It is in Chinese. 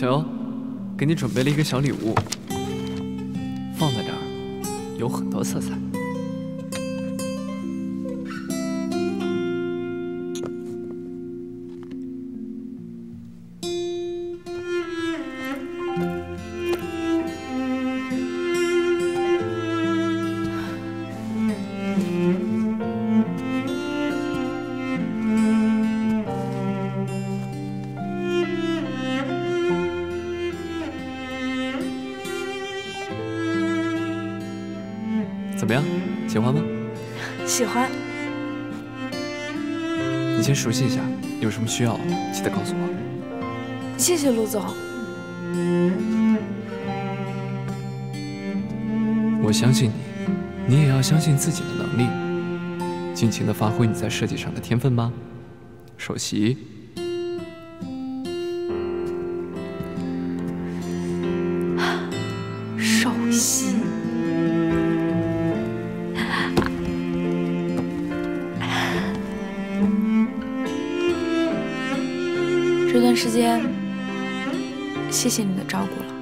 小尤，给你准备了一个小礼物，放在这儿，有很多色彩。喜欢吗？喜欢。你先熟悉一下，有什么需要记得告诉我。谢谢陆总。我相信你，你也要相信自己的能力，尽情的发挥你在设计上的天分吧，首席。首席。 这段时间，谢谢你的照顾了。